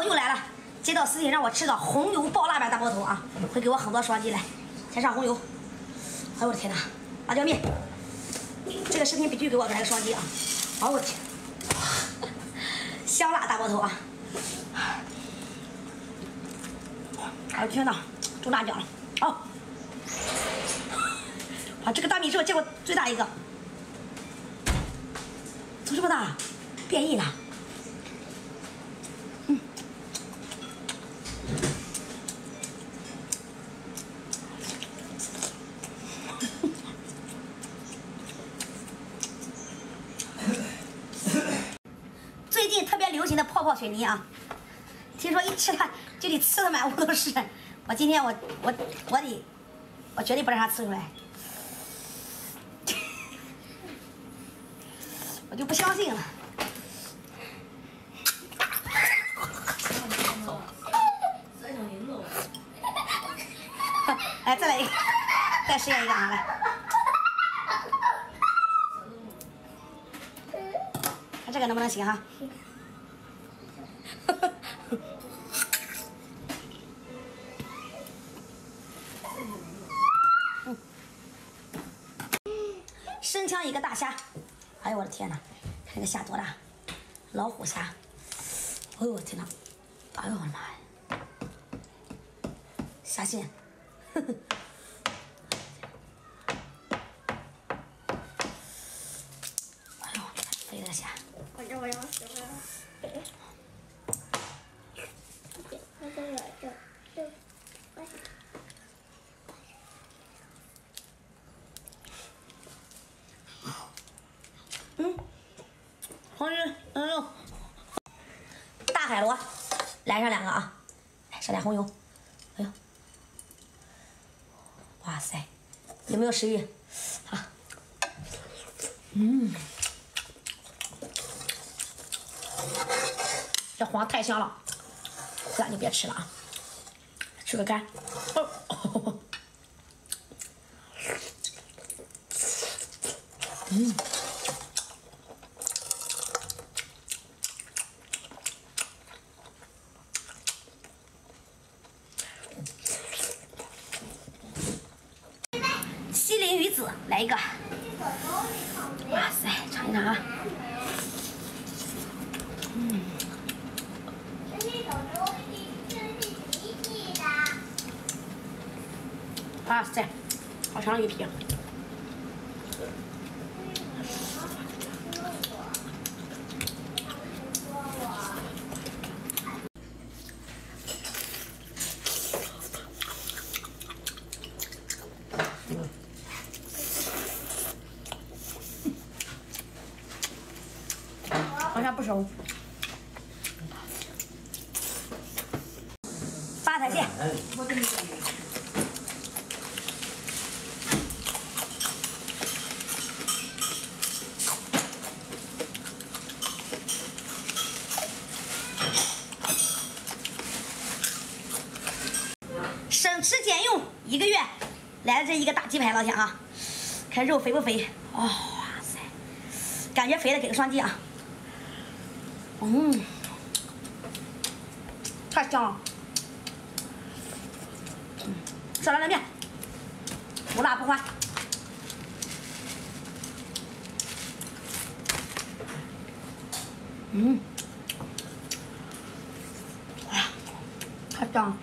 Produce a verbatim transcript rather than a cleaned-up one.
头又来了，街道司令让我吃个红油爆辣版大包头啊，会给我很多双击来。先上红油，哎呦我的天哪！辣椒面，这个视频必须给我来个双击啊！哎呦我天，香辣大包头啊！哎呦天哪，中大奖了！哦，啊，这个大米是我见过最大一个，怎么这么大？变异了。 泡泡水泥啊，听说一吃它就得呲的满屋都是。我今天我我我得，我绝对不让它呲出来。我就不相信了。来，再来一个，再试验一个啊，来。看这个能不能行哈、啊？ 嗯，生枪一个大虾，哎呦我的天哪，看这个虾多大，老虎虾，哎呦我天哪，哎呦我的妈呀，虾线，呵呵，哎呦，飞了虾，我这我要死了。 嗯，黄鱼，哎呦，大海螺，来上两个啊，来上点红油，哎呦，哇塞，有没有食欲啊？嗯，这黄太香了。 咱就别吃了啊，吃个干。哦哦、嗯，西林鱼子来一个。哇塞，尝一尝啊。嗯。 哇塞，好长的鱼皮！好像不熟。发财蟹。 省吃俭用一个月，来了这一个大鸡排，老铁啊，看肉肥不肥？哦，哇塞，感觉肥的给个双击啊！嗯，太香了。嗯，上来来面，不辣不欢。嗯，哎呀，太香了。